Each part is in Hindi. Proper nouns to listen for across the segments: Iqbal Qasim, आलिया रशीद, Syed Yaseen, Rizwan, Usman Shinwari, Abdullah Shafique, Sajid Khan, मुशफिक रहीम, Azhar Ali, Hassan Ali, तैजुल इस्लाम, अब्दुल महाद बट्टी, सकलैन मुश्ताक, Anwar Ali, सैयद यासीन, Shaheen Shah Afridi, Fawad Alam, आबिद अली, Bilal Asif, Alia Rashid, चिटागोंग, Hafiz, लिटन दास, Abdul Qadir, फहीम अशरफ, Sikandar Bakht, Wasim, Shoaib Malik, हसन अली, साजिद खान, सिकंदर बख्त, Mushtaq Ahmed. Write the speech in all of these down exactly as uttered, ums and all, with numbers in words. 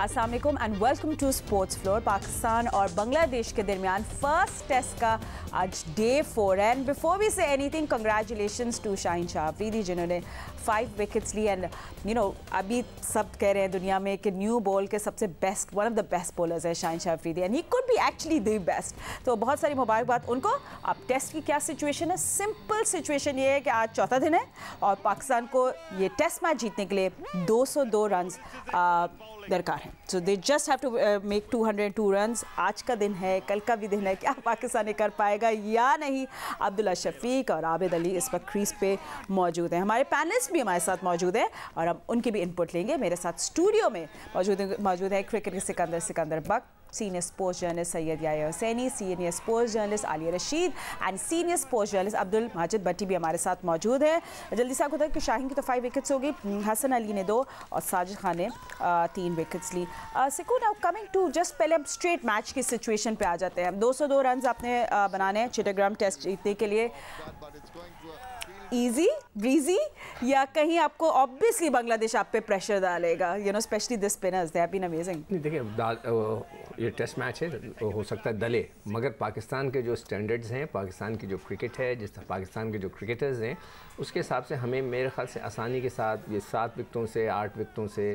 अस्सलाम वालेकुम and welcome to sports floor. Pakistan और बांग्लादेश के दरमियान फर्स्ट टेस्ट का आज day four and before we say anything congratulations to Shaheen Shah Afridi जिन्होंने फाइव विकेट्स ली एंड यू नो अभी सब कह रहे हैं दुनिया में कि न्यू बॉल के सबसे best one of the best bowlers है Shaheen Shah Afridi and he could be actually the best. तो बहुत सारी मुबारकबाद उनको। अब टेस्ट की क्या सिचुएशन है? सिंपल सिचुएशन ये है कि आज चौथा दिन है और पाकिस्तान को ये टेस्ट मैच जीतने के लिए दो सौ दो रन दरकार है। So they just have to make two hundred two runs. आज का दिन है, कल का भी दिन है, क्या पाकिस्तान ये कर पाएगा या नहीं? अब्दुल्ला शफीक और आबिद अली इस वक्त क्रीज पे मौजूद हैं। हमारे पैनलिस्ट भी हमारे साथ मौजूद हैं और हम उनकी भी इनपुट लेंगे। मेरे साथ स्टूडियो में मौजूद मौजूद है क्रिकेट के Sikandar सिकंदर बख्त, senior sports journalist सैयद यासीन, senior sports journalist आलिया रशीद and senior sports journalist अब्दुल महाद बट्टी भी हमारे साथ मौजूद है। जल्दी से आपको तक कि शाहीन की तो फाइव विकेट्स हो गई, हसन अली ने दो और साजिद खान ने तीन विकेट्स ली। Sikku now coming to just पहले हम स्ट्रेट मैच की सिचुएशन पे आ जाते हैं। दो सौ दो रन आपने बनाने हैं चिटागोंग टेस्ट जीतने के लिए। ईजी ब्रीजी या कहीं आपको ऑब्वियसली बांग्लादेश आप पे प्रेशर डालेगा? You know specially the spinners they have been amazing. नहीं देखिए ये टेस्ट मैच है, हो सकता है डले, मगर पाकिस्तान के जो स्टैंडर्ड्स हैं, पाकिस्तान की जो क्रिकेट है, जिस पाकिस्तान के जो क्रिकेटर्स हैं, उसके हिसाब से हमें मेरे ख्याल से आसानी के साथ ये सात विकटों से आठ विकटों से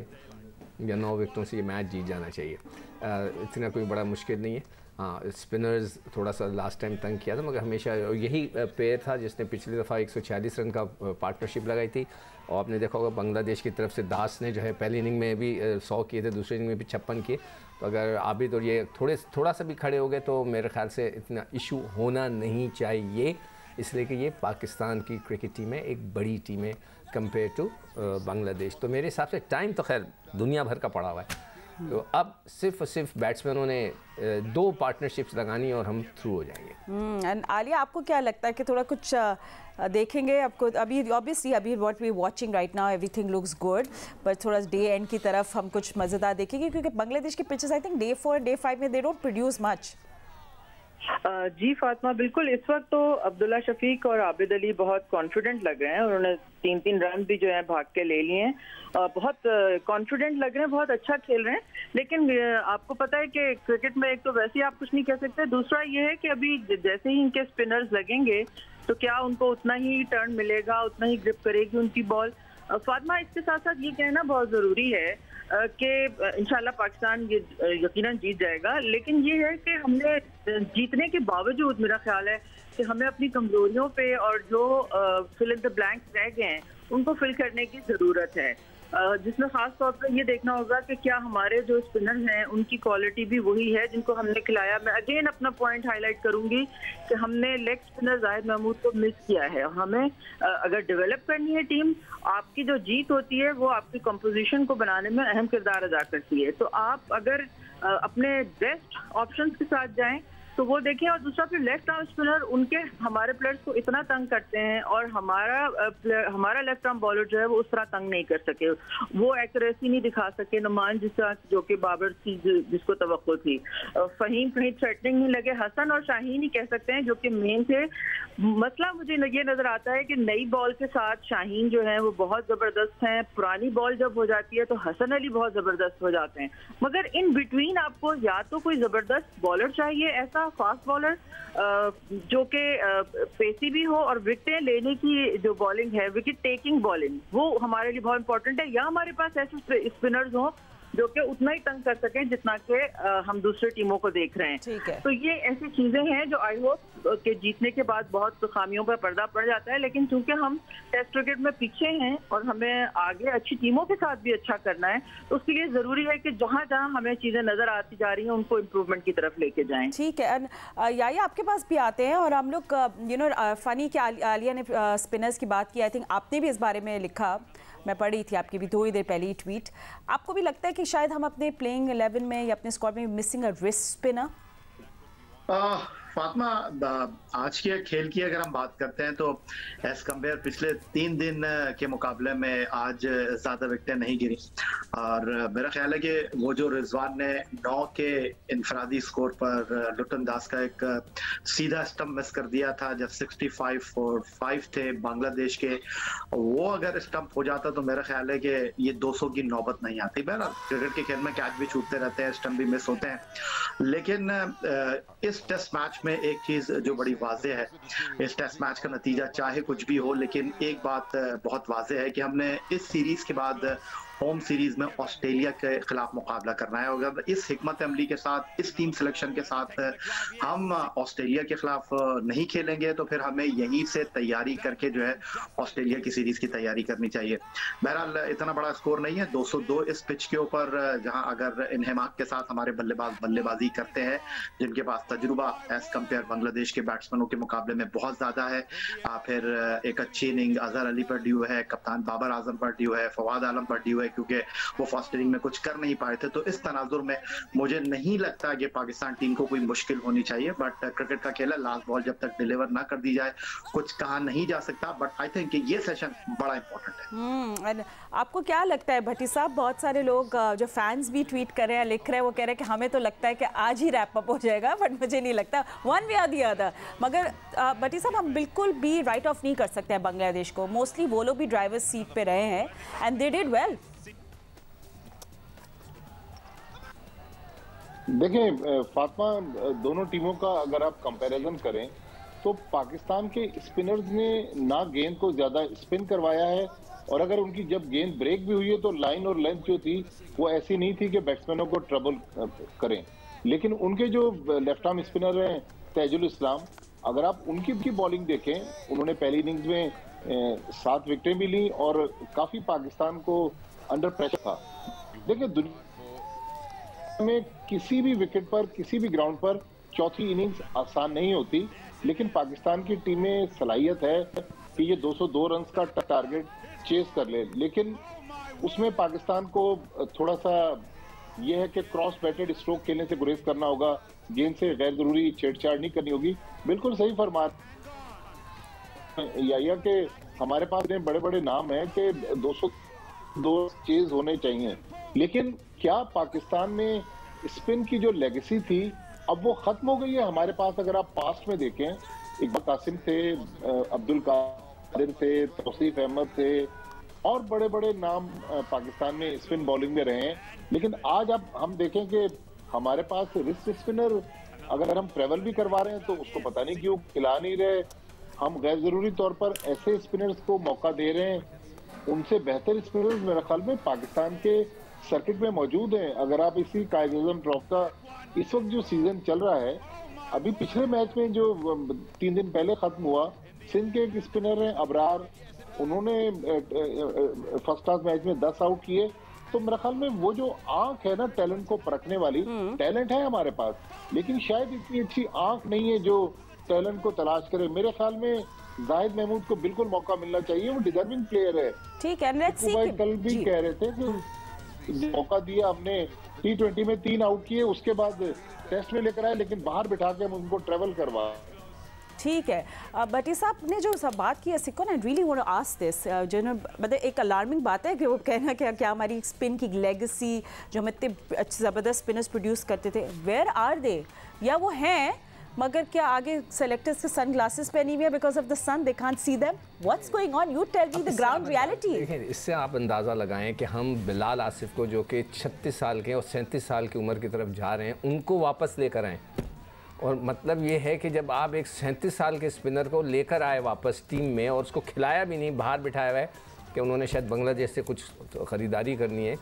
या नौ विकटों से ये मैच जीत जाना चाहिए। uh, इतना कोई बड़ा मुश्किल नहीं है। हाँ, स्पिनर्स थोड़ा सा लास्ट टाइम तंग किया था, मगर हमेशा यही पेयर था जिसने पिछली दफ़ा एक सौ छियालीस रन का पार्टनरशिप लगाई थी। और आपने देखा होगा बांग्लादेश की तरफ से दास ने जो है पहली इनिंग में भी सौ किए थे, दूसरी इनिंग में भी छप्पन किए। तो अगर आबिद और ये थोड़े थोड़ा सा भी खड़े हो गए तो मेरे ख्याल से इतना इशू होना नहीं चाहिए, इसलिए कि ये पाकिस्तान की क्रिकेट टीम है, एक बड़ी टीम है कंपेयर टू बांग्लादेश। तो मेरे हिसाब से टाइम तो खैर दुनिया भर का पड़ा हुआ है, तो अब सिर्फ सिर्फ बैट्समैनों ने दो पार्टनरशिप्स लगानी और हम थ्रू हो जाएंगे। एंड आलिया आपको क्या लगता है कि थोड़ा कुछ देखेंगे आपको? अभी ऑब्वियसली अभी what we watching right now everything looks good, but थोड़ा डे एंड की तरफ हम कुछ मज़ेदार देखेंगे क्योंकि बांग्लादेश के pitches I think day four and day five में दे डोंट प्रोड्यूस मच। जी फातिमा, बिल्कुल इस वक्त तो अब्दुल्ला शफीक और आबिद अली बहुत कॉन्फिडेंट लग रहे हैं। उन्होंने तीन तीन रन भी जो है भाग के ले लिए हैं, बहुत कॉन्फिडेंट लग रहे हैं, बहुत अच्छा खेल रहे हैं। लेकिन आपको पता है कि क्रिकेट में एक तो वैसे ही आप कुछ नहीं कह सकते, दूसरा ये है कि अभी जैसे ही इनके स्पिनर्स लगेंगे तो क्या उनको उतना ही टर्न मिलेगा, उतना ही ग्रिप करेगी उनकी बॉल। फातिमा इसके साथ साथ ये कहना बहुत ज़रूरी है कि इंशाल्लाह पाकिस्तान ये यकीनन जीत जाएगा, लेकिन ये है कि हमने जीतने के बावजूद मेरा ख्याल है कि हमें अपनी कमजोरियों पे और जो फिल इन द ब्लैंक्स रह गए हैं उनको फिल करने की ज़रूरत है, जिसमें ख़ास तौर पर ये देखना होगा कि क्या हमारे जो स्पिनर्स हैं उनकी क्वालिटी भी वही है जिनको हमने खिलाया। मैं अगेन अपना पॉइंट हाईलाइट करूंगी कि हमने लेग स्पिनर जाहिद महमूद को मिस किया है। हमें अगर डेवलप करनी है टीम, आपकी जो जीत होती है वो आपकी कंपोजिशन को बनाने में अहम किरदार अदा करती है। तो आप अगर अपने बेस्ट ऑप्शंस के साथ जाएँ तो वो देखें, और दूसरा फिर लेफ्ट आर्म स्पिनर उनके हमारे प्लेयर्स को इतना तंग करते हैं और हमारा हमारा लेफ्ट आर्म बॉलर जो है वो उस तरह तंग नहीं कर सके, वो एक्यूरेसी नहीं दिखा सके नुमान जिस तरह जो कि बाबर की जिसको तवक्को थी। फहीम कहीं थ्रेटनिंग नहीं लगे, हसन और शाहीन ही कह सकते हैं जो कि मेन थे। मसला मुझे ये नज़र आता है कि नई बॉल के साथ शाहीन जो है वो बहुत ज़बरदस्त हैं, पुरानी बॉल जब हो जाती है तो हसन अली बहुत ज़बरदस्त हो जाते हैं, मगर इन बिटवीन आपको या तो कोई ज़बरदस्त बॉलर चाहिए, ऐसा फास्ट बॉलर जो कि पेसी भी हो और विकेटें लेने की जो बॉलिंग है, विकेट टेकिंग बॉलिंग, वो हमारे लिए बहुत इंपॉर्टेंट है, या हमारे पास ऐसे स्पिनर्स हों जो कि उतना ही तंग कर सकें जितना के हम दूसरी टीमों को देख रहे हैं। तो ये ऐसी चीजें हैं जो आई होप के जीतने के बाद बहुत खामियों पर पर्दा पड़ जाता है, लेकिन चूंकि हम टेस्ट क्रिकेट में पीछे हैं और हमें आगे अच्छी टीमों के साथ भी अच्छा करना है, तो उसके लिए जरूरी है कि जहाँ जहाँ हमें चीजें नजर आती जा रही हैं उनको इम्प्रूवमेंट की तरफ लेके जाएं। ठीक है, याई आपके पास भी आते हैं और हम लोग यू नो फनी कि आलिया ने स्पिनर्स की बात की, आई थिंक आपने भी इस बारे में लिखा, मैं पढ़ी थी आपकी भी थोड़ी देर पहले ट्वीट। आपको भी लगता है कि शायद हम अपने प्लेइंग इलेवन में या अपने स्क्वाड में missing a risk spinner? Fatima, आज के खेल की अगर हम बात करते हैं तो एज कम्पेयर पिछले तीन दिन के मुकाबले में आज ज़्यादा विकटें नहीं गिरी और मेरा ख्याल है कि वो जो रिजवान ने नौ के इनफरादी स्कोर पर लिटन दास का एक सीधा स्टंप मिस कर दिया था जब सिक्सटी फाइव और फाइव थे बांग्लादेश के, वो अगर स्टंप हो जाता तो मेरा ख्याल है कि ये दो सौ की नौबत नहीं आती। बहरहाल क्रिकेट के खेल में कैच भी छूटते रहते हैं, स्टंप भी मिस होते हैं, लेकिन इस टेस्ट मैच में एक चीज़ जो बड़ी वाज़े है, इस टेस्ट मैच का नतीजा चाहे कुछ भी हो लेकिन एक बात बहुत वाज़े है कि हमने इस सीरीज़ के बाद होम सीरीज़ में ऑस्ट्रेलिया के खिलाफ मुकाबला करना है। अगर इस हिकमत अमली के साथ, इस टीम सिलेक्शन के साथ हम ऑस्ट्रेलिया के खिलाफ नहीं खेलेंगे तो फिर हमें यहीं से तैयारी करके जो है ऑस्ट्रेलिया की सीरीज़ की तैयारी करनी चाहिए। बहरहाल इतना बड़ा स्कोर नहीं है, दो सौ दो इस पिच के ऊपर, जहां अगर इन्हेमाक के साथ हमारे बल्लेबाज बल्लेबाजी करते हैं जिनके पास तजुर्बा एज़ कम्पेयर बांग्लादेश के बैट्समैनों के मुकाबले में बहुत ज़्यादा है, फिर एक अच्छी इनिंग अजहर अली पर ड्यू है, कप्तान बाबर आजम पर ड्यू है, फवाद आलम पर ड्यू है क्योंकि वो फास्ट इनिंग में कुछ कर नहीं पाए थे। तो इस तनाजुर में मुझे नहीं लगता कि पाकिस्तान टीम को कोई मुश्किल होनी चाहिए, बट क्रिकेट का खेल है, लास्ट बॉल जब तक डिलीवर ना कर दी जाए कुछ कहा नहीं जा सकता, बट आई थिंक ये सेशन बड़ा इंपॉर्टेंट है। आपको क्या लगता है भट्टी साहब? बहुत सारे लोग जो फैंस भी ट्वीट कर रहे हैं, लिख रहे हैं, वो कह रहे हैं कि हमें तो लगता है कि आज ही रैप अप हो जाएगा, बट मुझे नहीं लगता one way or the other. मगर भट्टी साहब, हम बिल्कुल भी राइट ऑफ नहीं कर सकते हैं बांग्लादेश को, मोस्टली वो लोग भी ड्राइवर सीट पे रहे हैं एंड दे डिड वेल। देखिए फातिमा, दोनों टीमों का अगर आप कंपैरिजन करें तो पाकिस्तान के स्पिनर्स ने ना गेंद को ज़्यादा स्पिन करवाया है और अगर उनकी जब गेंद ब्रेक भी हुई है तो लाइन और लेंथ जो थी वो ऐसी नहीं थी कि बैट्समैनों को ट्रबल करें। लेकिन उनके जो लेफ्ट आर्म स्पिनर हैं तैजुल इस्लाम, अगर आप उनकी की बॉलिंग देखें, उन्होंने पहली इनिंग्स में सात विकेटें भी ली और काफ़ी पाकिस्तान को अंडर प्रेशर था। देखिए में किसी भी विकेट पर, किसी भी ग्राउंड पर चौथी इनिंग्स आसान नहीं होती, लेकिन पाकिस्तान की टीम में सलाहियत है कि ये दो सौ दो रन का टारगेट चेस कर ले, लेकिन उसमें पाकिस्तान को थोड़ा सा ये है कि क्रॉस बैटेड स्ट्रोक खेलने से गुरेज करना होगा, गेंद से गैर जरूरी छेड़छाड़ नहीं करनी होगी। बिल्कुल सही फरमान या कि हमारे पास बड़े बड़े नाम हैं कि दो सौ दो चेज होने चाहिए, लेकिन क्या पाकिस्तान में स्पिन की जो लेगेसी थी अब वो खत्म हो गई है? हमारे पास अगर आप पास्ट में देखें, इकबाल कासिम थे, अब्दुल कादिर थे, तौसीफ अहमद थे और बड़े बड़े नाम पाकिस्तान में स्पिन बॉलिंग में रहे हैं, लेकिन आज आप हम देखें कि हमारे पास रिस्ट स्पिनर अगर हम ट्रेवल भी करवा रहे हैं तो उसको पता नहीं क्यों खिला नहीं रहे, हम गैर ज़रूरी तौर पर ऐसे स्पिनर्स को मौका दे रहे हैं। उनसे बेहतर स्पिनर्स मेरे ख्याल में पाकिस्तान के सर्किट में मौजूद हैं। अगर आप इसी कायद आज़म ट्रॉफी का इस वक्त जो सीज़न चल रहा है, अभी पिछले मैच में जो तीन दिन पहले ख़त्म हुआ, सिंध के एक स्पिनर हैं अबरार, उन्होंने फर्स्ट क्लास मैच में दस आउट किए। तो मेरे ख्याल में वो जो आँख है ना टैलेंट को परखने वाली, टैलेंट है हमारे पास लेकिन शायद इतनी अच्छी आँख नहीं है जो टैलेंट को तलाश करे। मेरे ख्याल में जाहिद महमूद को बिल्कुल मौका मिलना चाहिए, वो डिजर्विंग प्लेयर है। ठीक है, लेट्स सी। कल भी कह रहे थे कि मौका दिया हमने, टी ट्वेंटी में तीन आउट किए, उसके बाद टेस्ट में लेकर आए लेकिन बाहर बिठा के हम उनको ट्रेवल करवा। ठीक है, भट्टी साहब ने जो सब बात की है सिक्को ना, really want to ask this, जो मतलब एक अलार्मिंग बात है कि वो कहना क्या क्या हमारी स्पिन की लेगेसी जो हम इतने अच्छे ज़बरदस्त स्पिनर्स प्रोड्यूस करते थे, वेयर आर दे? या वो हैं मगर क्या आगे सेलेक्टर्स के सन ग्लासेस पहनी हुई है because of the sun, they can't see them, what's going on, you tell me the ground reality. इससे आप अंदाज़ा लगाएं कि हम बिलाल आसिफ को जो कि छत्तीस साल के और सैंतीस साल की उम्र की तरफ जा रहे हैं, उनको वापस लेकर आएँ। और मतलब ये है कि जब आप एक सैंतीस साल के स्पिनर को लेकर आए वापस टीम में और उसको खिलाया भी नहीं, बाहर बिठाया हुआ है कि उन्होंने शायद बांग्लादेश से कुछ ख़रीदारी करनी है,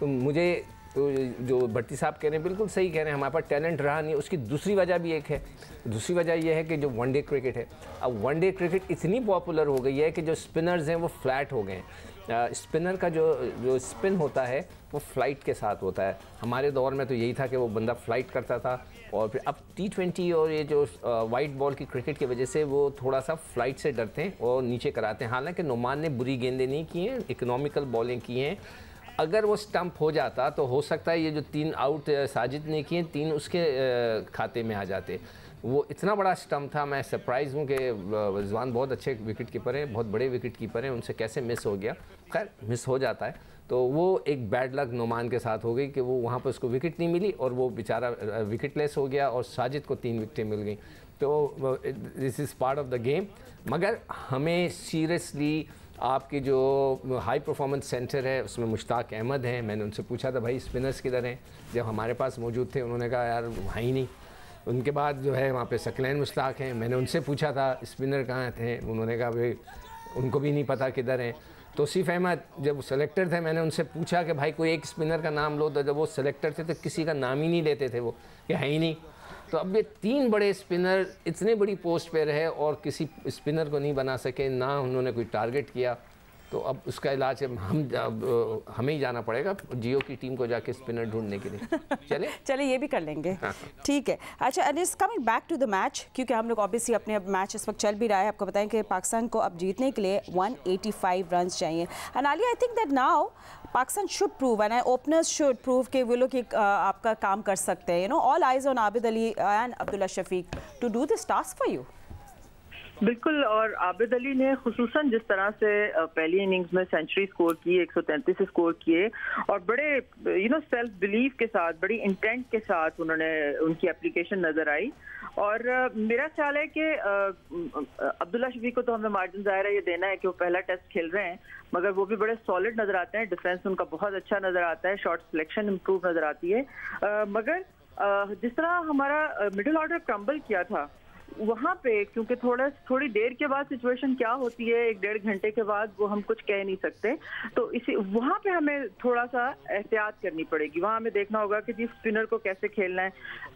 तो मुझे तो जो भट्टी साहब कह रहे हैं बिल्कुल सही कह रहे हैं, हमारे पास टैलेंट रहा नहीं। उसकी दूसरी वजह भी एक है, दूसरी वजह यह है कि जो वनडे क्रिकेट है, अब वनडे क्रिकेट इतनी पॉपुलर हो गई है कि जो स्पिनर्स हैं वो फ्लैट हो गए हैं। स्पिनर का जो जो स्पिन होता है वो फ्लाइट के साथ होता है, हमारे दौर में तो यही था कि वो बंदा फ्लाइट करता था और फिर अब टी ट्वेंटी और ये जो वाइट बॉल की क्रिकेट की वजह से वो थोड़ा सा फ्लाइट से डरते हैं और नीचे कराते हैं। हालांकि नुमान ने बुरी गेंदें नहीं की हैं, इकोनॉमिकल बॉलिंग की हैं। अगर वो स्टंप हो जाता तो हो सकता है ये जो तीन आउट साजिद ने किए तीन उसके खाते में आ जाते। वो इतना बड़ा स्टंप था, मैं सरप्राइज़ हूँ कि रिजवान बहुत अच्छे विकेट कीपर हैं, बहुत बड़े विकेट कीपर हैं, उनसे कैसे मिस हो गया। खैर मिस हो जाता है, तो वो एक बैड लक नुमान के साथ हो गई कि वो वहाँ पर उसको विकेट नहीं मिली और वो बेचारा विकेटलेस हो गया और साजिद को तीन विकेटें मिल गई। तो this is part of the game. मगर हमें सीरियसली आपके जो हाई परफॉर्मेंस सेंटर है उसमें मुश्ताक अहमद हैं, मैंने उनसे पूछा था भाई स्पिनर्स किधर हैं, जब हमारे पास मौजूद थे उन्होंने कहा यार वहाँ ही नहीं। उनके बाद जो है वहाँ पे सकलैन मुश्ताक हैं, मैंने उनसे पूछा था स्पिनर कहाँ थे, उन्होंने कहा भाई उनको भी नहीं पता किधर हैं। तौसीफ अहमद जब सेलेक्टर थे मैंने उनसे पूछा कि भाई कोई एक स्पिनर का नाम लो, तो जब वो सेलेक्टर थे तो किसी का नाम ही नहीं लेते थे, वो कि है ही नहीं। तो अब ये तीन बड़े स्पिनर इतने बड़ी पोस्ट पे रहे और किसी स्पिनर को नहीं बना सके, ना उन्होंने कोई टारगेट किया। तो अब उसका इलाज हम हमें ही जाना पड़ेगा जियो की टीम को जाके स्पिनर ढूंढने के लिए। चले चले ये भी कर लेंगे, ठीक है। अच्छा, and is coming back to the match, क्योंकि हम लोग ऑब्वियसली अपने अब मैच इस वक्त चल भी रहा है। आपको बताएं कि पाकिस्तान को अब जीतने के लिए वन एटी फाइव रन्स चाहिए। And Aliya, I think that now Pakistan should prove and openers should prove कि वो लोग आपका काम कर सकते हैं। You know, all eyes on आबिद अली and Abdullah Shafique to do this task for you. बिल्कुल, और आबिद अली ने खुसूसन जिस तरह से पहली इनिंग्स में सेंचुरी स्कोर की, एक सौ तैंतीस स्कोर किए और बड़े यू नो सेल्फ बिलीव के साथ, बड़ी इंटेंट के साथ उन्होंने उनकी एप्लीकेशन नजर आई। और मेरा ख्याल है कि अब्दुल्ला शफीक को तो हमें मार्जिन ज़ाहिर है ये देना है कि वो पहला टेस्ट खेल रहे हैं, मगर वो भी बड़े सॉलिड नज़र आते हैं, डिफेंस उनका बहुत अच्छा नज़र आता है, शॉट सिलेक्शन इम्प्रूव नज़र आती है। मगर जिस तरह हमारा मिडिल ऑर्डर क्रम्बल किया था वहाँ पे, क्योंकि थोड़ा थोड़ी देर के बाद सिचुएशन क्या होती है, एक डेढ़ घंटे के बाद वो हम कुछ कह नहीं सकते, तो इसी वहाँ पे हमें थोड़ा सा एहतियात करनी पड़ेगी। वहाँ हमें देखना होगा कि जी स्पिनर को कैसे खेलना है।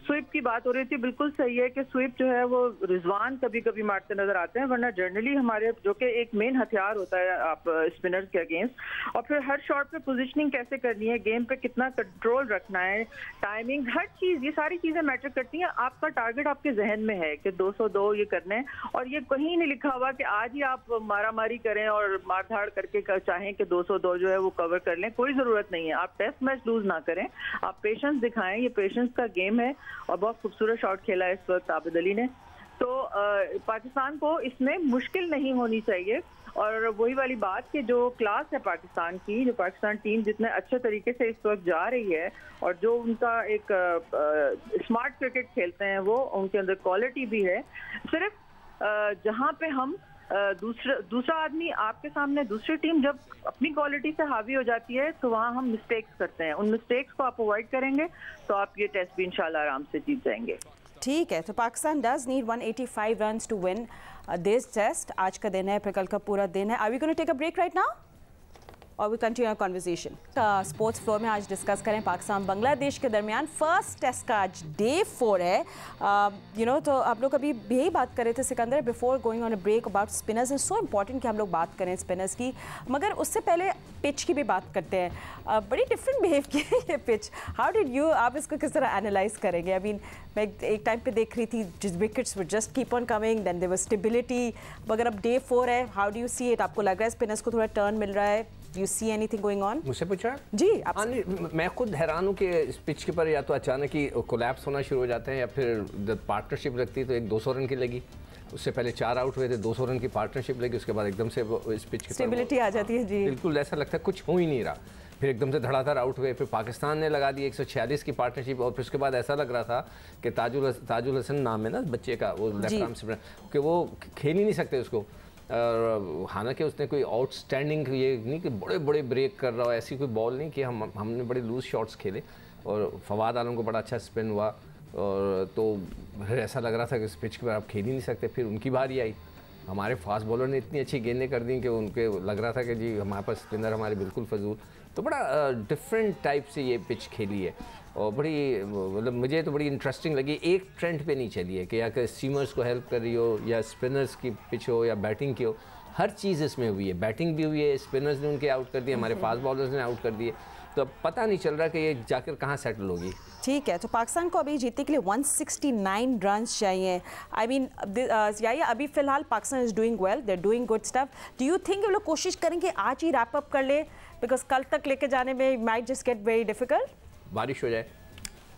स्वीप की बात हो रही थी, बिल्कुल सही है कि स्वीप जो है वो रिजवान कभी कभी मारते नजर आते हैं, वरना जनरली हमारे जो कि एक मेन हथियार होता है आप स्पिनर्स के अगेंस्ट। और फिर हर शॉट पे पोजिशनिंग कैसे करनी है, गेम पे कितना कंट्रोल रखना है, टाइमिंग, हर चीज़, ये सारी चीज़ें मैटर करती हैं। आपका टारगेट आपके जहन में है कि दो सौ दो ये करने, और ये कहीं नहीं लिखा हुआ कि आज ही आप मारामारी करें और मारधाड़ करके कर चाहें कि दो सौ दो जो है वो कवर कर लें, कोई ज़रूरत नहीं है। आप टेस्ट मैच लूज ना करें, आप पेशेंस दिखाएं, ये पेशेंस का गेम है। और बहुत खूबसूरत शॉट खेला है इस वक्त आबिद अली ने, तो पाकिस्तान को इसमें मुश्किल नहीं होनी चाहिए। और वही वाली बात कि जो क्लास है पाकिस्तान की, जो पाकिस्तान टीम जितने अच्छे तरीके से इस वक्त जा रही है और जो उनका एक स्मार्ट क्रिकेट खेलते हैं वो, उनके अंदर क्वालिटी भी है। सिर्फ जहाँ पे हम दूसरा दूसरा आदमी आपके सामने, दूसरी टीम जब अपनी क्वालिटी से हावी हो जाती है तो वहाँ हम मिस्टेक्स करते हैं, उन मिस्टेक्स को आप अवॉइड करेंगे तो आप ये टेस्ट भी इंशाल्लाह आराम से जीत जाएंगे। ठीक है, तो Pakistan does need one eighty five runs to win this test. आज का दिन है, फिर कल का पूरा दिन है। Are we going to take a break right now और we continue our conversation. Sports floor में आज डिस्कस करें पाकिस्तान बांग्लादेश के दरमियान फर्स्ट टेस्ट का आज डे फोर है। यू नो, तो आप लोग अभी यही बात कर रहे थे Sikandar before going on a break about spinners, is so important कि हम लोग बात करें स्पिनर्स की, मगर उससे पहले पिच की भी बात करते हैं। uh, बड़ी डिफरेंट बिहेव की है ये पिच। हाउ डिड यू, आप इसको किस तरह एनालाइज करेंगे? आई मीन, मैं एक टाइम पे देख रही थी wickets would just keep on coming, then there was stability, मगर अब डे फोर है, how do you see it? आपको लग रहा है स्पिनर्स को थोड़ा टर्न मिल रहा है? You see anything going on? मुझसे पूछा जी आप? मैं खुद हैरान हूँ कि इस पिच के पर या तो अचानक ही कोलैप्स होना शुरू हो जाते हैं या फिर पार्टनरशिप लगती है। तो एक दो सौ रन की लगी, उससे पहले चार आउट हुए थे, दो सौ रन की पार्टनरशिप लगी, उसके बाद एकदम से इस पिच के स्टेबिलिटी आ जाती है जी। बिल्कुल ऐसा लगता है कुछ हो ही नहीं रहा, फिर एकदम से धड़ाधड़ आउट हुए, फिर पाकिस्तान ने लगा दी एक सौ छियालीस की पार्टनरशिप और फिर उसके बाद ऐसा लग रहा था कि ताजुल ताजुल हसन नाम है ना बच्चे का, वो लेफ्ट आर्म स्पिनर, कि वो खेल ही नहीं सकते उसको। और हालांकि उसने कोई आउटस्टैंडिंग ये नहीं कि बड़े बड़े ब्रेक कर रहा हो, ऐसी कोई बॉल नहीं कि हम हमने बड़े लूज शॉट्स खेले। और फवाद आलम को बड़ा अच्छा स्पिन हुआ और तो ऐसा लग रहा था कि इस पिच के पर आप खेल ही नहीं सकते। फिर उनकी बारी आई, हमारे फास्ट बॉलर ने इतनी अच्छी गेंदें कर दी कि उनके लग रहा था कि जी हमारे पास स्पिनर हमारे बिल्कुल फजूल। तो बड़ा डिफरेंट टाइप से ये पिच खेली है और बड़ी मतलब मुझे तो बड़ी इंटरेस्टिंग लगी। एक ट्रेंड पे नहीं चली है कि या कि सीमर्स को हेल्प कर रही हो या स्पिनर्स की पिच हो या बैटिंग की हो, हर चीज़ इसमें हुई है। बैटिंग भी हुई है, स्पिनर्स ने उनके आउट कर दिए, हमारे फास्ट बॉलर्स ने आउट कर दिए, तो पता नहीं चल रहा कि ये जाकर कहाँ सेटल होगी। ठीक है, तो पाकिस्तान को अभी जीतने के लिए वन सिक्सटी नाइन रन्स चाहिए। आई मीन यार, अभी फ़िलहाल Pakistan is doing well, they are doing good stuff. Do you think ये लोग कोशिश करेंगे आज ही रैप अप कर ले, बिकॉज कल तक लेके जाने में might just get very difficult? बारिश हो जाए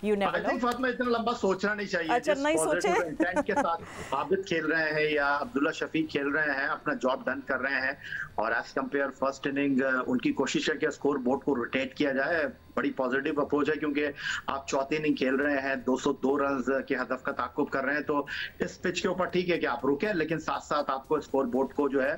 You never know. फातिमा, इतना लंबा सोचना नहीं चाहिए। अच्छा, नहीं सोचे? इंटेंट के साथ आबिद खेल रहे हैं या अब्दुल्ला शफीक खेल रहे हैं, अपना जॉब डन कर रहे हैं, और एज कम्पेयर फर्स्ट इनिंग उनकी कोशिश है कि स्कोर बोर्ड को रोटेट किया जाए। बड़ी पॉजिटिव अप्रोच है क्योंकि आप चौथी इनिंग खेल रहे हैं, दो सौ दो रन के हदफ का ताकुब कर रहे हैं, तो इस पिच के ऊपर ठीक है कि आप रुके, लेकिन साथ साथ आपको स्कोर बोर्ड को जो है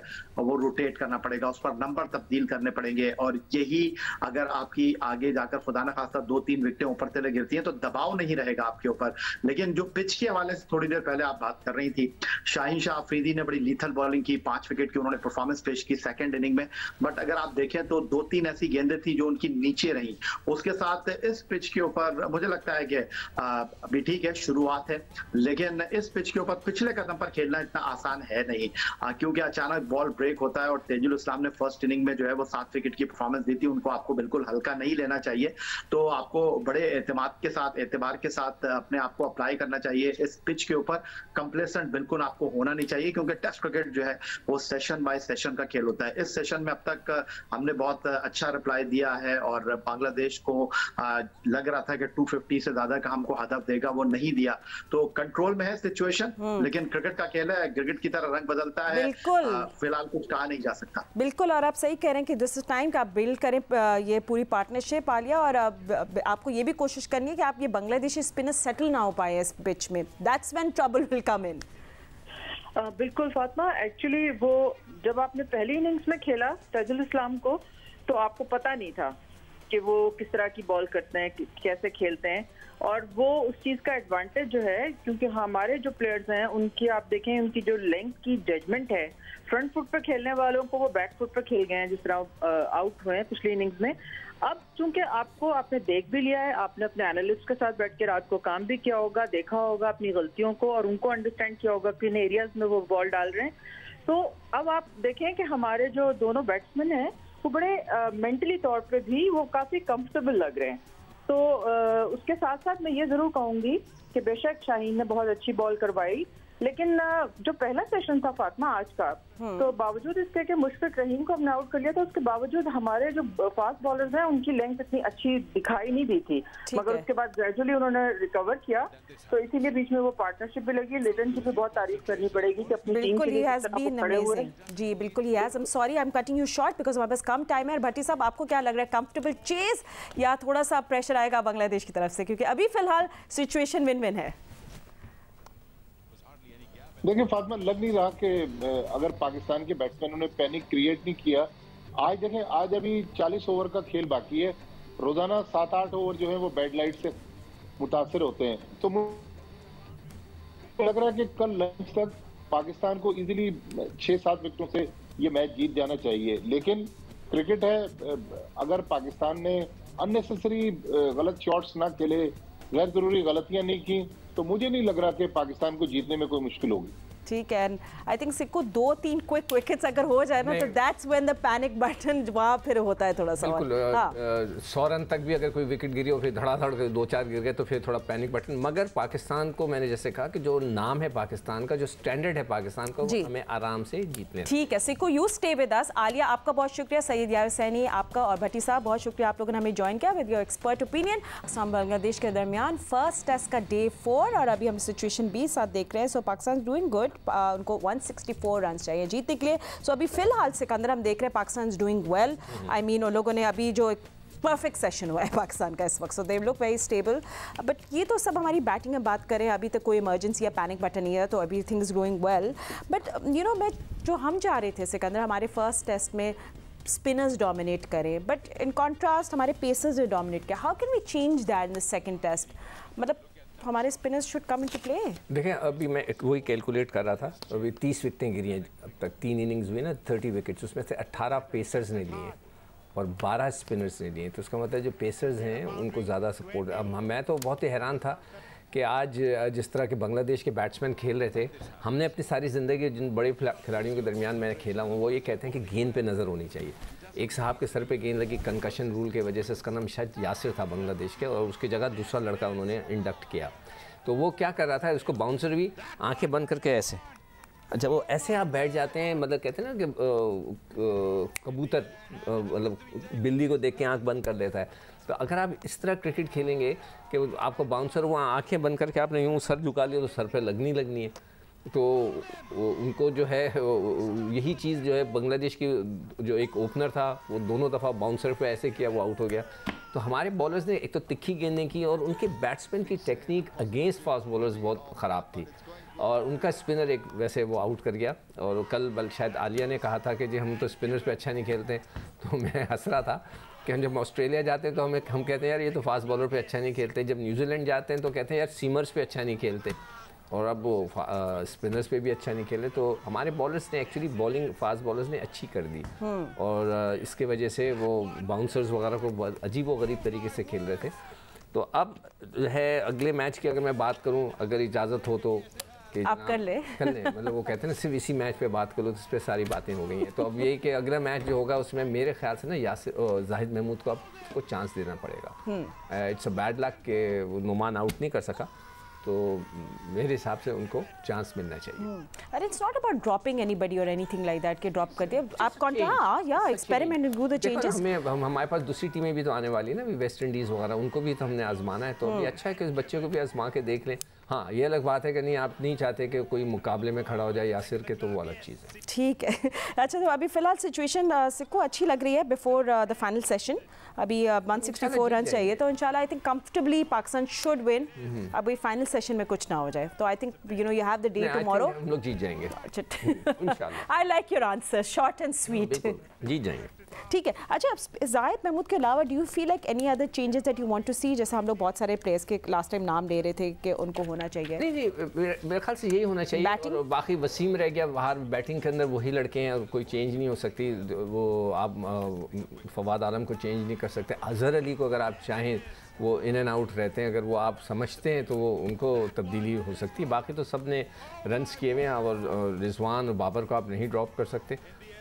वो रोटेट करना पड़ेगा, उस पर नंबर तब्दील करने पड़ेंगे। और यही अगर आपकी आगे जाकर खुदा न खास्ता दो तीन विकटें ऊपर तले गिरती हैं तो दबाव नहीं रहेगा आपके ऊपर। लेकिन जो पिच के हवाले से थोड़ी देर पहले आप बात कर रही थी, शाहीन शाह अफरीदी ने बड़ी लीथल बॉलिंग की, पांच विकेट की उन्होंने परफॉर्मेंस पेश की सेकेंड इनिंग में, बट अगर आप देखें तो दो तीन ऐसी गेंदें थी जो उनकी नीचे रही। उसके साथ इस पिच के ऊपर मुझे लगता है कि अभी ठीक है शुरुआत है, लेकिन इस पिच के ऊपर पिछले कदम पर खेलना इतना आसान है नहीं, क्योंकि अचानक बॉल ब्रेक होता है। और तैजुल इस्लाम ने फर्स्ट इनिंग में जो है वो सात विकेट की परफॉर्मेंस दी थी, उनको आपको बिल्कुल हल्का नहीं लेना चाहिए, तो आपको बड़े एतमाद के साथ एतबार के साथ अपने आप को अप्लाई करना चाहिए। इस पिच के ऊपर कंप्लेसेंट बिल्कुल आपको होना नहीं चाहिए, क्योंकि टेस्ट क्रिकेट जो है वो सेशन बाय सेशन का खेल होता है। इस सेशन में अब तक हमने बहुत अच्छा रिप्लाई दिया है और बांग्लादेश को आ, लग रहा था कि दो सौ पचास से ज्यादा का हमको हदफ देगा, वो नहीं दिया, तो कंट्रोल में है सिचुएशन। लेकिन क्रिकेट का खेल है, क्रिकेट की तरह रंग बदलता है, फिलहाल कुछ कहा नहीं जा सकता। बिल्कुल, और आप सही कह रहे हैं कि दिस इज टाइम का आप बिल्ड करें ये पूरी पार्टनरशिप आलिया, और आप, आपको ये भी कोशिश करनी है कि आप ये बांग्लादेशी स्पिनर सेटल ना हो पाए इस पिच में, that's when trouble will come in. बिल्कुल फातिमा, एक्चुअली वो जब आपने पहली इनिंग्स में खेला ताजुल इस्लाम को, तो आपको पता नहीं था कि वो किस तरह की बॉल करते हैं, कैसे खेलते हैं, और वो उस चीज़ का एडवांटेज जो है, क्योंकि हमारे जो प्लेयर्स हैं उनकी आप देखें उनकी जो लेंथ की जजमेंट है, फ्रंट फुट पर खेलने वालों को वो बैक फुट पर खेल गए हैं, जिस तरह आउट हुए हैं पिछली इनिंग्स में। अब चूंकि आपको आपने देख भी लिया है, आपने अपने एनालिस्ट के साथ बैठ के रात को काम भी किया होगा, देखा होगा अपनी गलतियों को, और उनको अंडरस्टैंड किया होगा किन एरियाज में वो बॉल डाल रहे हैं, तो अब आप देखें कि हमारे जो दोनों बैट्समैन हैं वो बड़े मेंटली uh, तौर पे भी वो काफ़ी कंफर्टेबल लग रहे हैं। तो uh, उसके साथ साथ मैं ये ज़रूर कहूँगी कि बेशक शाहीन ने बहुत अच्छी बॉल करवाई, लेकिन uh, जो पहला सेशन था फातिमा आज का, तो बावजूद इसके कि मुशफिक रहीम को हमने आउट कर लिया था, उसके बावजूद हमारे जो फास्ट बॉलर्स हैं उनकी लेंथ इतनी अच्छी दिखाई नहीं दी थी, मगर उसके बाद ग्रेजुअली उन्होंने रिकवर किया, तो इसीलिए बीच में वो पार्टनरशिप भी लगी। लिटन की भी बहुत तारीफ करनी पड़ेगी कि अपनी टीम के लिए जी बिल्कुल ही has. I am sorry I am cutting you short because हमारे पास कम टाइम है। भट्टी साहब, आपको क्या लग रहा है, कंफर्टेबल चेज या थोड़ा सा प्रेशर आएगा बांग्लादेश की तरफ से, क्योंकि अभी फिलहाल सिचुएशन विन विन है? देखिए फातिमा, लग नहीं रहा कि अगर पाकिस्तान के बैट्समैनों ने पैनिक क्रिएट नहीं किया। आज देखें, आज अभी चालीस ओवर का खेल बाकी है, रोजाना सात आठ ओवर जो है वो बैड लाइट से मुतासर होते हैं, तो मुझे लग रहा है कि कल लंच तक पाकिस्तान को इजीली छः सात विकेटों से ये मैच जीत जाना चाहिए। लेकिन क्रिकेट है, अगर पाकिस्तान ने अननेसेसरी गलत शॉट्स ना खेले, गैर जरूरी गलतियाँ नहीं की, तो मुझे नहीं लग रहा कि पाकिस्तान को जीतने में कोई मुश्किल होगी। ठीक है, आई थिंक सिक्को दो तीन क्विक विकेट्स अगर हो जाए ना, तो that's when the panic button वहाँ फिर होता है थोड़ा सा। बिल्कुल, सौ रन तक भी अगर कोई विकेट गिरी और फिर धड़ाधड़ दो चार गिर गए तो फिर थोड़ा पैनिक बटन। मगर पाकिस्तान को, मैंने जैसे कहा कि जो नाम है पाकिस्तान का, जो स्टैंडर्ड है पाकिस्तान का, वो हमें आराम से जीतने। ठीक है Sikko, you stay with us. Aliya आपका बहुत शुक्रिया, सैयद यासैनी आपका, और भट्टी साहब बहुत शुक्रिया, आप लोगों ने हमें ज्वाइन किया विद योर एक्सपर्ट ओपिनियन। असम बांग्लादेश के दरमियान फर्स्ट टेस्ट का डे फोर, और अभी हम सिचुएशन बी साथ देख रहे हैं। So Pakistan doing good, Uh, उनको एक सौ चौंसठ रन चाहिए जीतने के लिए। सो so, अभी फिलहाल सिकंदर हम देख रहे हैं Pakistan is doing well, I mean उन लोगों ने अभी जो परफेक्ट सेशन हुआ है पाकिस्तान का इस वक्त, so they look very stable. But ये तो सब हमारी बैटिंग में बात करें, अभी तक कोई इमरजेंसी या पैनिक बटन नहीं है, तो everything is doing well. But you know, मैं जो हम जा रहे थे सिकंदर, हमारे फर्स्ट टेस्ट में स्पिनर्स डोमिनेट करें, बट इन कॉन्ट्रास्ट हमारे पेसर्स ने डोमिनेट किया। How can we change that in the second test? मतलब हमारे spinners should come into play. देखें, अभी मैं वही कैलकुलेट कर रहा था, अभी तीस विकेटें गिरी हैं अब तक, तीन इनिंग्स हुई ना तीस विकेट्स, उसमें से अट्ठारह पेसर्स ने लिए और बारह स्पिनर्स ने लिए, तो उसका मतलब जो पेसर्स हैं उनको ज़्यादा सपोर्ट। अब मैं तो बहुत ही हैरान था कि आज जिस तरह के बांग्लादेश के बैट्समैन खेल रहे थे, हमने अपनी सारी ज़िंदगी जिन बड़े खिलाड़ियों के दरमियान मैं खेला हूँ वो ये कहते हैं कि गेंद पे नज़र होनी चाहिए। एक साहब के सर पे गेंद लगी कंकशन रूल के वजह से, उसका नाम शायद यासिर था बांग्लादेश के, और उसकी जगह दूसरा लड़का उन्होंने इंडक्ट किया, तो वो क्या कर रहा था, उसको बाउंसर भी आँखें बंद करके ऐसे, जब वो ऐसे आप बैठ जाते हैं, मतलब कहते हैं ना कि कबूतर मतलब बिल्ली को देख के आँख बंद कर देता है, तो अगर आप इस तरह क्रिकेट खेलेंगे कि आपको बाउंसर वहाँ आंखें बंद करके आपने यूँ सर झुका लिया तो सर पे लगनी लगनी है। तो उनको जो है यही चीज़ जो है बांग्लादेश की जो एक ओपनर था वो दोनों दफ़ा बाउंसर पे ऐसे किया वो आउट हो गया। तो हमारे बॉलर्स ने एक तो तिक्खी गेंदें की और उनके बैट्समैन की टेक्निक अगेंस्ट फास्ट बॉलर्स बहुत ख़राब थी और उनका स्पिनर एक वैसे वो आउट कर गया। और कल बल शायद आलिया ने कहा था कि जी हम तो स्पिनर्स पे अच्छा नहीं खेलते, तो मैं हंस रहा था कि हम जब ऑस्ट्रेलिया जाते हैं तो हमें हम कहते हैं यार ये तो फास्ट बॉलर पे अच्छा नहीं खेलते, जब न्यूजीलैंड जाते हैं तो कहते हैं यार सीमर्स पे अच्छा नहीं खेलते, और अब वो स्पिनर्स पे भी अच्छा नहीं खेले। तो हमारे बॉलर्स ने एक्चुअली बॉलिंग फास्ट बॉलर्स ने अच्छी कर दी और इसके वजह से वो बाउंसर्स वगैरह को बहुत अजीब व गरीब तरीके से खेल रहे थे। तो अब है अगले मैच की अगर मैं बात करूँ, अगर इजाज़त हो तो आप कर ले कर ले मतलब वो कहते हैं ना सिर्फ इसी मैच पे बात करो तो इस पर सारी बातें हो गई हैं। तो अब यही कि अगला मैच जो होगा उसमें मेरे ख्याल से ना यासिर जाहिद महमूद को अब को चांस देना पड़ेगा। इट्स अ बैड लक कि वो नुमान आउट नहीं कर सका, तो मेरे हिसाब से उनको चांस मिलना चाहिए। अरे it's not about dropping anybody और एनीथिंग लाइक दैट कि ड्रॉप कर दिया आप कौन था या एक्सपेरिमेंट विद द चेंजेस। हम हमारे पास दूसरी टीमें भी तो आने वाली है ना, वेस्ट इंडीज़ वगैरह, उनको भी तो हमने आजमाना है। तो अभी अच्छा है कि उस बच्चे को भी आजमा के देख लें। हाँ ये अलग बात है कि नहीं आप नहीं चाहते कि कोई मुकाबले में खड़ा हो जाए यासिर के, तो वो अलग चीज़ है। ठीक है, अच्छा तो अभी फ़िलहाल सिचुएशन सिक्को अच्छी लग रही है बिफोर द फाइनल सेशन। अभी वन सिक्स्टी फोर रन चाहिए तो इंशाल्लाह I think comfortably Pakistan should win. अभी फाइनल सेशन में कुछ ना हो जाए तो I think you know you have the day tomorrow, हम लोग जीत जाएंगे इंशाल्लाह। I like your answer, short and sweet, जीत जाएंगे। ठीक है, अच्छा जाहिद महमूद के अलावा do you feel like any other changes that you want to see? जैसे हम लोग बहुत सारे प्लेयर्स के लास्ट टाइम नाम ले रहे थे कि उनको होना चाहिए। नहीं नहीं मेरे ख्याल से यही होना चाहिए बैटिंग? और बाकी वसीम रह गया बाहर, बैटिंग के अंदर वही लड़के हैं और कोई चेंज नहीं हो सकती। वो आप फवाद आलम को चेंज नहीं कर सकते, अजहर अली को अगर आप चाहें वो इन एंड आउट रहते हैं, अगर वो आप समझते हैं तो वो उनको तब्दीली हो सकती है। बाकी तो सब ने रन्स किए हुए हैं और रिजवान और बाबर को आप नहीं ड्रॉप कर सकते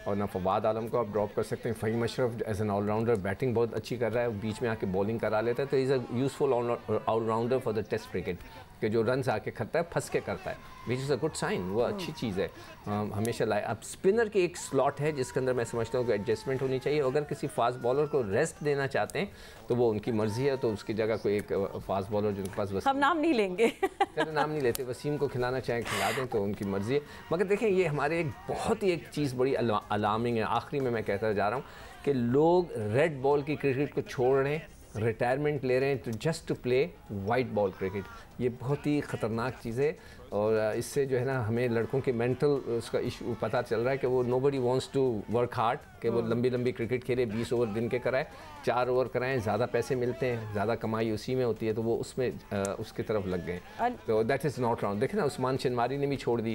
और ना फवाद आलम को आप ड्रॉप कर सकते हैं। Faheem Ashraf as an allrounder batting बहुत अच्छी कर रहा है, बीच में आके बॉलिंग करा लेता है, तो is a useful allrounder for the test cricket के जो रन्स आके करता है फंस के करता है, which is a good sign. वो अच्छी चीज़ है, हम हमेशा लाए। अब स्पिनर की एक स्लॉट है जिसके अंदर मैं समझता हूँ कि एडजस्टमेंट होनी चाहिए। अगर किसी फास्ट बॉलर को रेस्ट देना चाहते हैं तो वो उनकी मर्ज़ी है, तो उसकी जगह कोई एक फास्ट बॉलर जिनके पास हम नाम नहीं लेंगे नाम नहीं लेते, वसीम को खिलाना चाहें खिला दें, तो उनकी मर्ज़ी है। मगर देखें ये हमारे एक बहुत ही एक चीज़ बड़ी अलार्मिंग है, आखिरी में मैं कहता जा रहा हूँ कि लोग रेड बॉल की क्रिकेट को छोड़ रहे हैं, रिटायरमेंट ले रहे हैं तो just to play white ball cricket. ये बहुत ही ख़तरनाक चीज़ है और इससे जो है ना हमें लड़कों के मेंटल उसका इशू पता चल रहा है कि वो nobody wants to work hard, कि वो लंबी लंबी क्रिकेट खेले, बीस ओवर दिन के कराए, चार ओवर कराएं, ज़्यादा पैसे मिलते हैं, ज़्यादा कमाई उसी में होती है, तो वो उसमें आ, उसकी तरफ लग गए। तो दैट इज़ नॉट राउंड। देखें ना उस्मान शिनवारी ने भी छोड़ दी,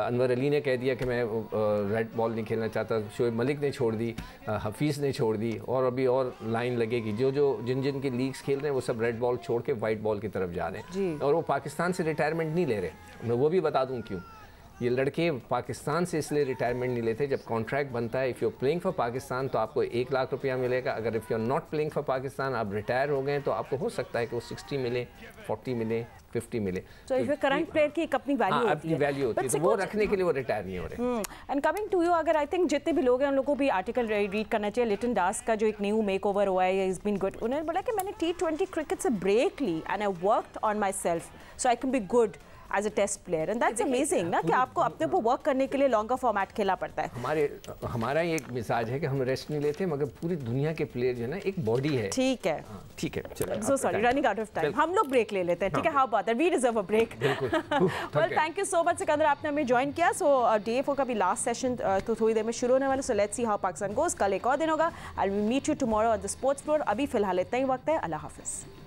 अनवर अली ने कह दिया कि मैं रेड बॉल नहीं खेलना चाहता, शोएब मलिक ने छोड़ दी, हफीज़ ने छोड़ दी, और अभी और लाइन लगेगी। जो जो जिन जिन की लीग्स खेल रहे हैं वो सब रेड बॉल छोड़ के वाइट बॉल की तरफ जा रहे हैं और वो पाकिस्तान से रिटायरमेंट नहीं ले रहे। मैं वो भी बता दूं क्यों, ये लड़के पाकिस्तान से इसलिए रिटायरमेंट नहीं लेते, जब कॉन्ट्रैक्ट बनता है if you are playing for Pakistan तो आपको एक लाख रुपया मिलेगा, अगर if you are not playing for Pakistan आप रिटायर हो गए तो आपको हो सकता है कि वो सिक्सटी मिले, फोर्टी मिले, फिफ्टी मिले। so तो करंट प्लेयर की एक अपनी वैल्यू होती है, वैल्यू होती है, तो वो रखने के लिए वो रिटायर नहीं हो रहे। एंड कमिंग टू यू, अगर आई थिंक जितने भी लोग हैं उन लोगों को भी आर्टिकल रीड करना चाहिए। लिटन दास का जो एक न्यू मेक ओवर हुआ है इज़ बीन गुड। उन्होंने बोला कि मैंने टी ट्वेंटी क्रिकेट से ब्रेक ली and I worked on myself so I can be good as a test player, and that's amazing ना कि आपको अपने ऊपर वर्क करने के लिए लॉन्गर फॉर्मेट खेला पड़ता है। हमारे हमारा ये एक मिजाज है कि हम रेस्ट नहीं लेते, मगर पूरी दुनिया के प्लेयर जो है ना एक बॉडी है। ठीक है ठीक है, चलो so sorry running out of time, हम लोग ब्रेक ले लेते हैं। ठीक है, how about that, we deserve a break. Well thank you so much Sikandar, आपने हमें ज्वाइन किया। सो डे फोर का भी लास्ट सेशन तो थोड़ी देर में शुरू होने वाला, so let's see how Pakistan goes. कल एक और दिन होगा, I will meet you tomorrow at the sports floor. अभी फिलहाल इतना ही वक्त है, अल्लाह हाफिज़।